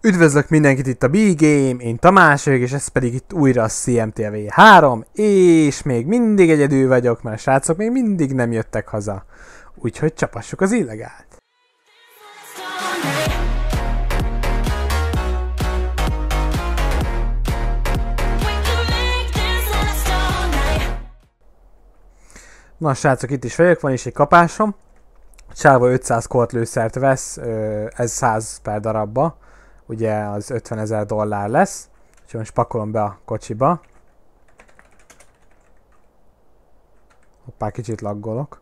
Üdvözlök mindenkit itt a B-Game, én Tamás vagyok, és ez pedig itt újra a CMTV3, és még mindig egyedül vagyok, mert a srácok még mindig nem jöttek haza. Úgyhogy csapassuk az illegált. Na srácok, itt is vagyok, van is egy kapásom. A csávó 500 kortlőszert vesz, ez 100 per darabba. Ugye az 50 000 dollár lesz. Úgyhogy most pakolom be a kocsiba. Hoppá, kicsit laggolok.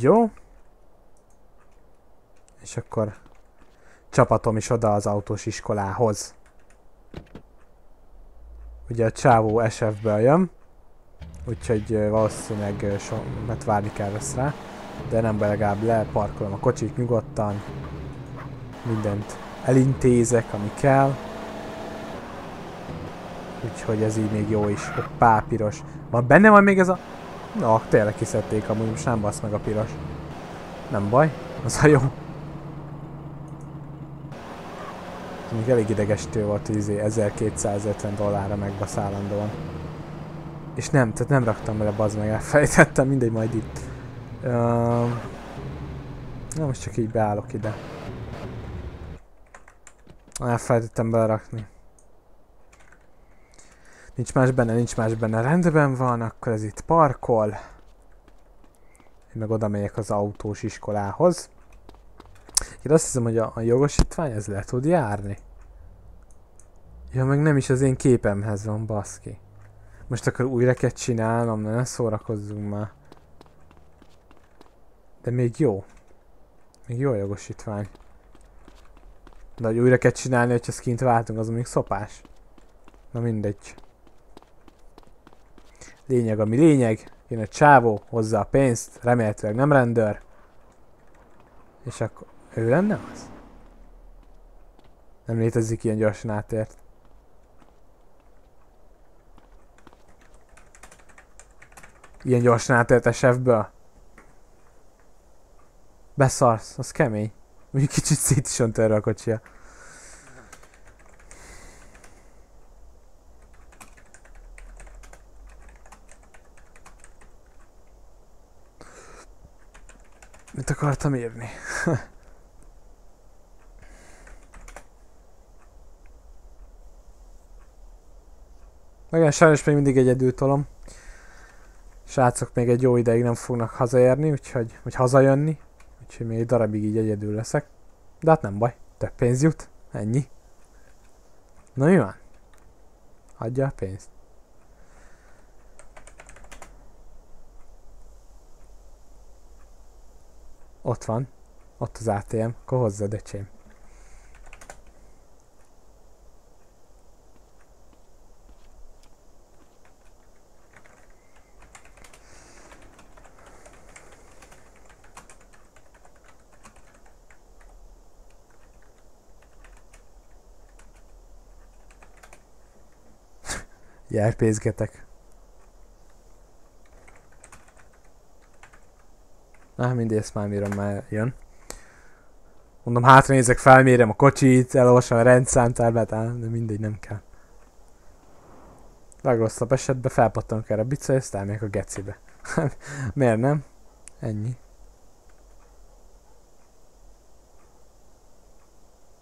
Jó. És akkor csapatom is oda az autós iskolához. Ugye a csávó SF-ből jön, úgyhogy valószínűleg sokat várni kell vesz rá, de nem baj, legalább leparkolom a kocsit nyugodtan, mindent elintézek, ami kell, úgyhogy ez így még jó is. Hoppá, piros. Van benne van még ez a... Na, tényleg kiszedték amúgy, most nem basz meg a piros. Nem baj, az a jó. Még elég idegestő volt, hogy 1250 dollárra megbaszállandóan. És nem, tehát nem raktam bele, bazd meg, elfelejtettem, mindegy, majd itt. Na most csak így beállok ide. Elfelejtettem belerakni. Nincs más benne, nincs más benne. Rendben van, akkor ez itt parkol. Én meg oda megyek az autós iskolához. Én azt hiszem, hogy a jogosítvány ez le tud járni. Ja, meg nem is az én képemhez van, baszki. Most akkor újra kell csinálnom, ne szórakozzunk már. De még jó. Még jó a jogosítvány. De hogy újra kell csinálni, hogyha skint váltunk, az még szopás. Na mindegy. Lényeg ami lényeg. Jön a csávó, hozza a pénzt, remélhetőleg nem rendőr. És akkor... Ő lenne az? Nem létezik ilyen gyorsan átért. Ilyen gyorsan átért a sefből? Beszarsz, az kemény. Mondjuk kicsit szét is önt erre a kocsia. Mit akartam írni? Meg sajnos még mindig egyedül tolom. Srácok még egy jó ideig nem fognak hazaérni, úgyhogy, vagy hazajönni. Úgyhogy még egy darabig így egyedül leszek. De hát nem baj, több pénz jut. Ennyi. Na mi van? Adja a pénzt. Ott van. Ott az ATM. Akkor hozzad, öcsém. Járpézgetek. Na, mindig ezt már mirom, már jön. Mondom, hátra nézek, felmérem a kocsit, elolvasom a rendszámtáblát, ám, de mindegy, nem kell. Legrosszabb esetben felpattanok erre a bicaj, ezt elmegyek a gecibe. Miért nem? Ennyi.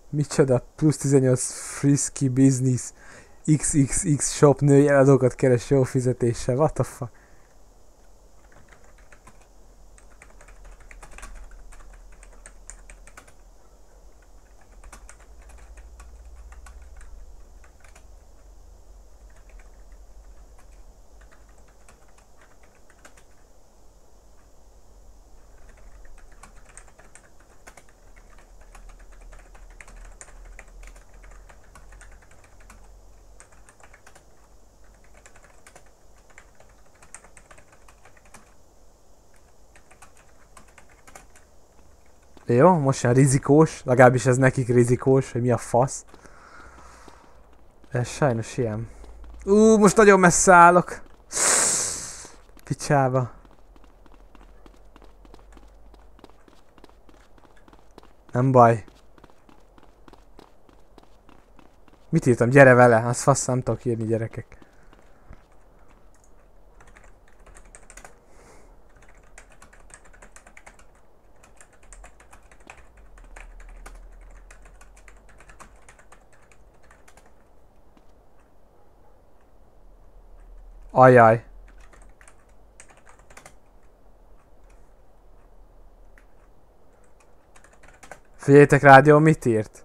Micsoda, plusz 18 frisky business. XXX shop női eladókat keres jó fizetéssel, what the fuck? Jó, most sem rizikós, legalábbis ez nekik rizikós, hogy mi a fasz. Ez sajnos ilyen. Most nagyon messze állok. Picsába. Nem baj. Mit írtam? Gyere vele! Azt fasz, nem tudok írni, gyerekek. Ajaj. Figyeljétek, rádió mit írt?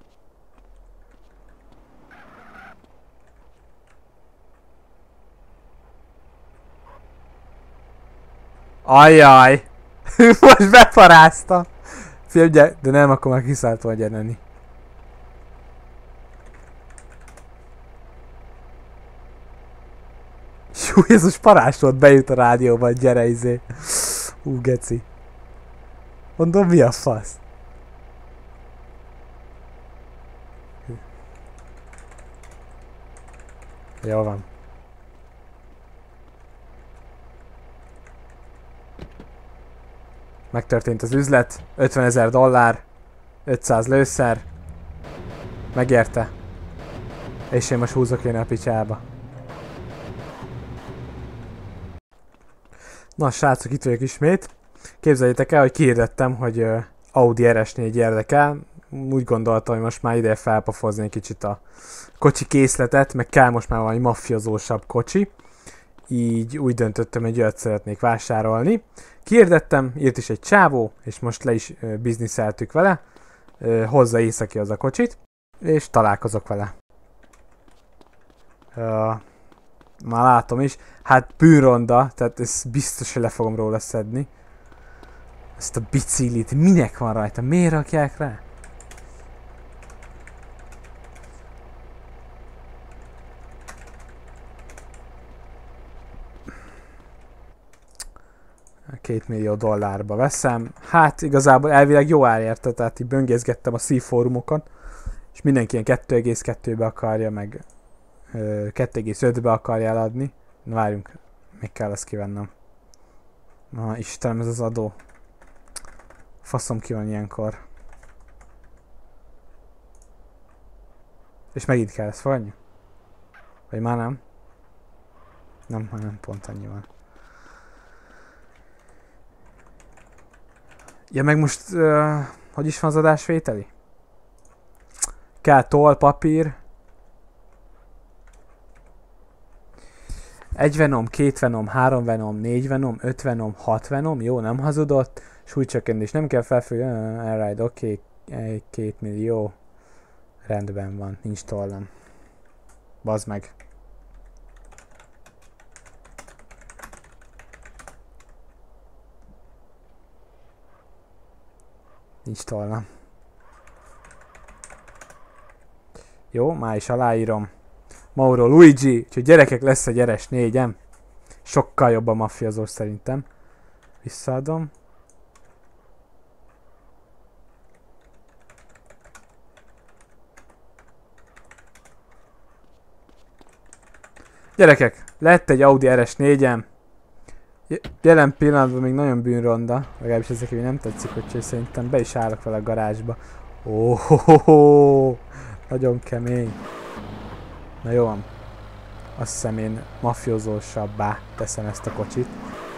Ajaj! Most beparáztam! Figyelj, ugye, de nem, akkor már kiszállt vagy enni. Jú, Jézus, parás volt, bejut a rádióban, gyere izé. Hú, geci. Mondom, mi a fasz? Jól van. Megtörtént az üzlet, 50 000 dollár, 500 lőszer. Megérte. És én most húzok én a picsába. Na srácok, itt vagyok ismét. Képzeljétek el, hogy kihirdettem, hogy Audi RS4 érdekel. Úgy gondoltam, hogy most már ideje felpafozni egy kicsit a kocsi készletet, meg kell most már valami maffiozósabb kocsi. Így úgy döntöttem, hogy olyat szeretnék vásárolni. Kihirdettem, írt is egy csávó, és most le is bizniszeltük vele. Hozza északi az a kocsit, és találkozok vele. Már látom is, hát bűnronda, tehát ezt biztos, hogy le fogom róla szedni. Ezt a biciklit, minek van rajta? Miért rakják rá? $2 millió dollárba veszem. Hát igazából elvileg jó árérte, tehát így böngészgettem a C-fórumokon, és mindenki ilyen 2,2-be akarja, meg 2,5-be akarja eladni. Na várjunk, még kell ezt kivennem. Na Istenem, ez az adó. Faszom ki van ilyenkor. És megint kell ezt fogadni? Vagy már nem? Nem, már nem, pont annyi van. Ja, meg most, hogy is van az adásvételi? Kell toll, papír. Egy venom, két venom, három venom, négy venom, öt venom, hat venom. Jó, nem hazudott. Súlycsökkentés, nem kell felfűzni. Alright, oké, okay. 2 millió. Rendben van, nincs tollam. Bazd meg. Nincs tollam. Jó, már is aláírom. Mauro Luigi, úgyhogy gyerekek, lesz egy RS4-em. Sokkal jobb a maffiazós szerintem. Visszaadom. Gyerekek, lett egy Audi RS4-em. Jelen pillanatban még nagyon bűnronda, legalábbis ezek még nem tetszik, úgyhogy szerintem be is állok vele a garázsba. Oh, nagyon kemény. Na jó van. Azt hiszem én mafiozósabbá teszem ezt a kocsit,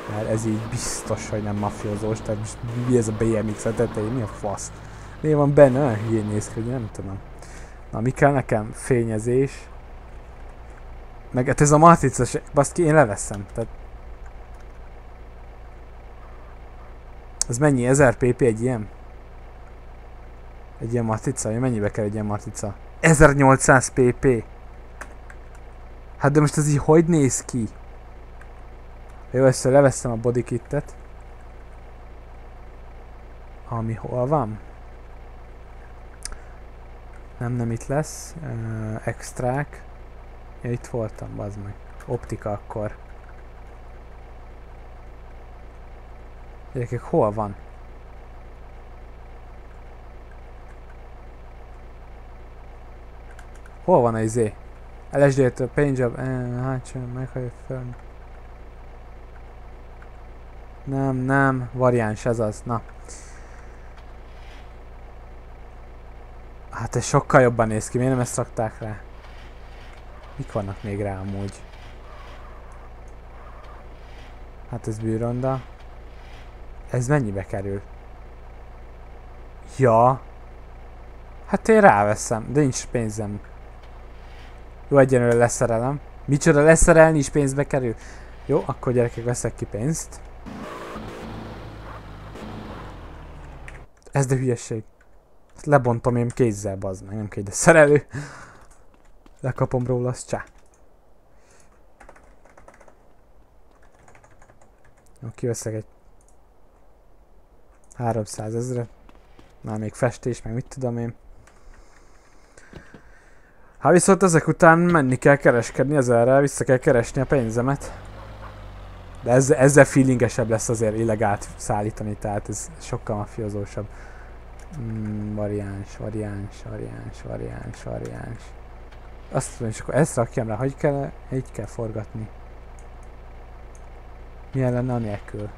mert ez így biztos, hogy nem mafiozós, tehát most mi ez a BMX a tetején, mi a fasz? Mi van benne? Olyan hülyén néz ki, nem tudom. Na mi kell nekem? Fényezés. Meg hát ez a matricas, baszki, én leveszem, tehát az mennyi? 1000 pp egy ilyen? Egy ilyen matrica? Mennyibe kell egy ilyen matrica? 1800 pp! Hát de most ez így hogy néz ki? Jó, először leveszem a bodykittet. Ami hol van? Nem itt lesz. Extrák. Ja, itt voltam, bazd meg. Optika akkor. Gyerekek, hol van? Hol van az izé? LSD-t, a paintjob, hátsó, meghajt fel. Nem, nem, variáns ez az, na. Hát ez sokkal jobban néz ki, miért nem ezt rakták rá? Mik vannak még rá amúgy? Hát ez bűronda. Ez mennyibe kerül? Ja. Hát én ráveszem, de nincs pénzem. Jó, egyenlőre leszerelem. Micsoda, leszerelni is pénzbe kerül? Jó, akkor gyerekek, veszek ki pénzt. Ez de hülyeség. Ezt lebontom én kézzel, bazd meg, nem kell ide szerelő. Lekapom róla, az csá. Jó, kiveszek egy 300 000-re. Már még festés, meg mit tudom én. Hát viszont ezek után menni kell kereskedni, ezerrel vissza kell keresni a pénzemet. De ezzel feelingesebb lesz azért illegált szállítani, tehát ez sokkal mafiózósabb. Variáns, variáns. Azt tudom, és akkor ezt rakjam rá, hogy kell, így kell forgatni. Milyen lenne anélkül?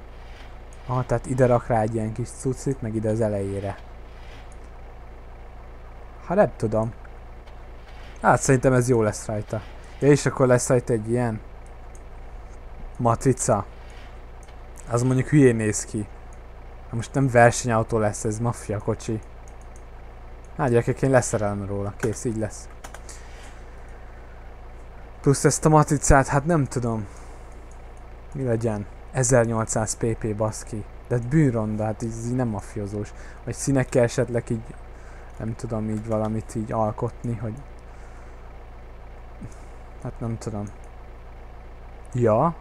Aha, tehát ide rak rá egy ilyen kis cucit, meg ide az elejére. Hát nem tudom. Hát szerintem ez jó lesz rajta. Ja, és akkor lesz rajta egy ilyen matrica. Az mondjuk hülyén néz ki. Na most nem versenyautó lesz, ez maffia kocsi. Hát gyerekek, én leszerelem róla. Kész, így lesz. Plusz ezt a matricát, hát nem tudom. Mi legyen? 1800 pp baszki. De hát bűnronda, hát ez így nem mafiozós. Vagy színekkel esetleg így, nem tudom így valamit így alkotni, hogy... Hát nem tudom. Ja.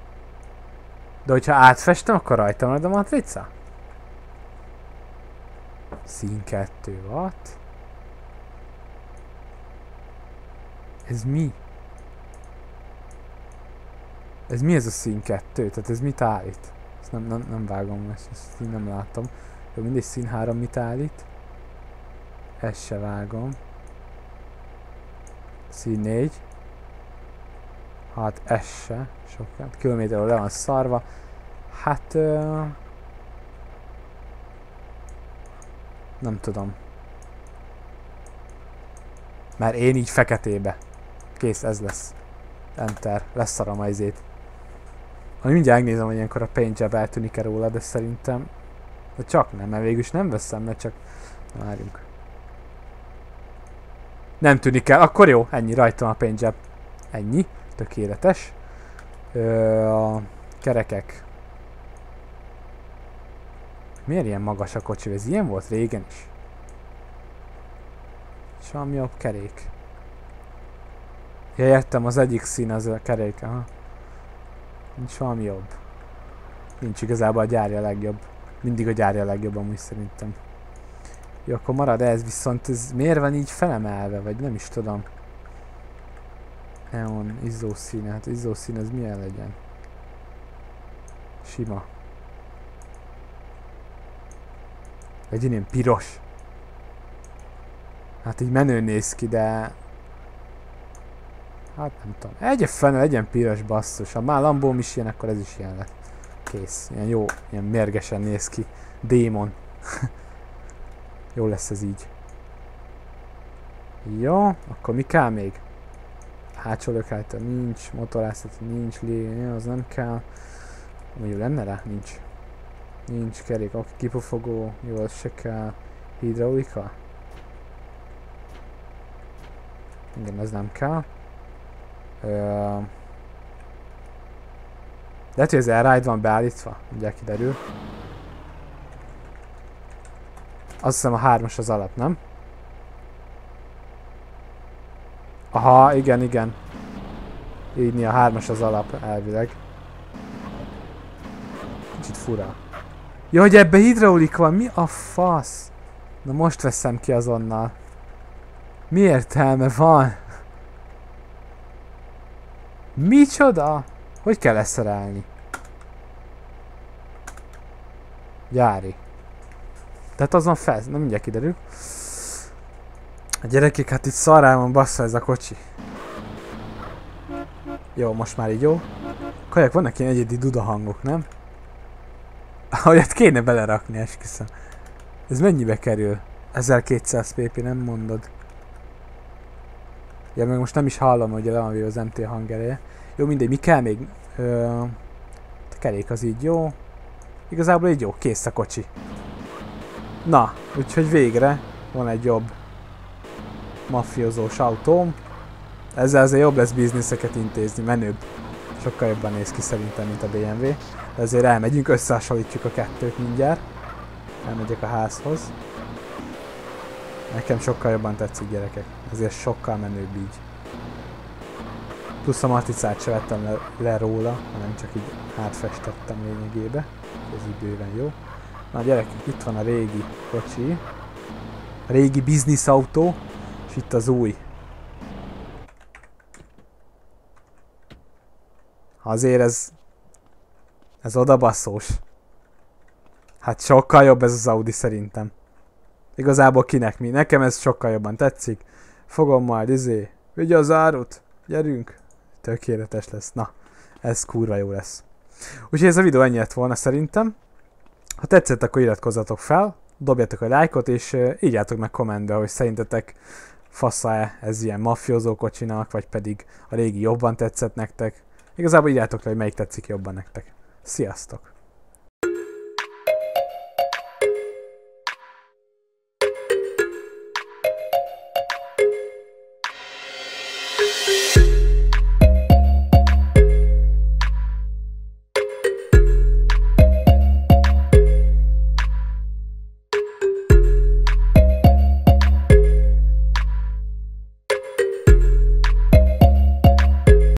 De hogyha átfestem, akkor rajta marad a matrica? Szín 2 watt. Ez mi? Ez mi ez a szín 2? Tehát ez mit állít? Ezt nem vágom, ezt így nem látom. Jó, mindegy, szín 3 mit állít? Ezt se vágom. Szín 4. Hát ez se. Sokkal. Kilométerről le van szarva. Hát... Nem tudom. Már én így feketébe. Kész, ez lesz. Enter. Leszarom az izét. Ami mindjárt megnézem, hogy ilyenkor a paint job eltűnik-e róla, de szerintem... De csak nem, mert végülis nem veszem, mert csak... Várjunk. Nem tűnik el, akkor jó. Ennyi, rajtam a paint job. Ennyi. Tökéletes. A kerekek. Miért ilyen magas a kocsi? Ez ilyen volt régen is. Semmi jobb kerék. Ja, értem, az egyik szín az a kerék. Aha. Nincs valami jobb. Nincs, igazából a gyárja legjobb. Mindig a gyárja legjobb amúgy szerintem. Jó, akkor marad ez, viszont ez miért van így felemelve? Vagy nem is tudom. Neon, izzószín, hát izzószín ez milyen legyen? Sima. Legyen ilyen piros. Hát így menő néz ki, de... Hát nem tudom. Egy fene, legyen piros, basszus. Ha már lambóm is ilyen, akkor ez is ilyen lett. Kész. Ilyen jó, ilyen mérgesen néz ki. Démon. Jó lesz ez így. Jó, akkor mi kell még? Hátsó lökhajtó nincs, motorászat nincs, lé, az nem kell. Mondjuk lenne rá? Nincs. Nincs kerék, aki kipufogó, jó, az se kell. Hidraulika? Igen, ez nem kell. Lehet, hogy az elride van beállítva, ugye kiderül. Azt hiszem a 3-as az alap, nem? Aha, igen, igen. Így a 3-as az alap, elvileg. Kicsit fura. Jó, hogy ebbe hidraulik van, mi a fasz? Na most veszem ki azonnal. Mi értelme van? Micsoda? Hogy kell leszerelni? Gyári. Tehát azon fel, na mindjárt kiderül. A gyerekek, hát itt szarrá van bassza ez a kocsi. Jó, most már így jó. Kajak, vannak ilyen egyedi duda hangok, nem? Ahogyat kéne belerakni, esküszöm. Ez mennyibe kerül? 1200 pp, nem mondod. Ja, meg most nem is hallom, hogy le van véve az MT hangereje. Jó, mindegy, mi kell még? A kerék az így jó. Igazából így jó, kész a kocsi. Na, úgyhogy végre van egy jobb mafiózós autóm. Ezzel azért jobb lesz bizniszeket intézni, menőbb. Sokkal jobban néz ki szerintem, mint a BMW. De azért elmegyünk, összehasonlítjuk a kettőt mindjárt. Elmegyek a házhoz. Nekem sokkal jobban tetszik, gyerekek. Ezért sokkal menőbb így. Plusz a matricát se vettem le róla, hanem csak így átfestettem lényegébe. Ez így bőven jó. Na gyerekek, itt van a régi kocsi. A régi bizniszautó, és itt az új. Azért ez odabaszós. Hát sokkal jobb ez az Audi szerintem. Igazából kinek mi. Nekem ez sokkal jobban tetszik. Fogom majd izé. Vigye az árut. Gyerünk. Tökéletes lesz. Na, ez kurva jó lesz. Úgyhogy ez a videó ennyi lett volna szerintem. Ha tetszett, akkor iratkozzatok fel. Dobjatok a lájkot és írjátok meg kommentbe, hogy szerintetek fasza-e ez ilyen mafiózó kocsinak, vagy pedig a régi jobban tetszett nektek. Igazából írjátok le, hogy melyik tetszik jobban nektek. Sziasztok!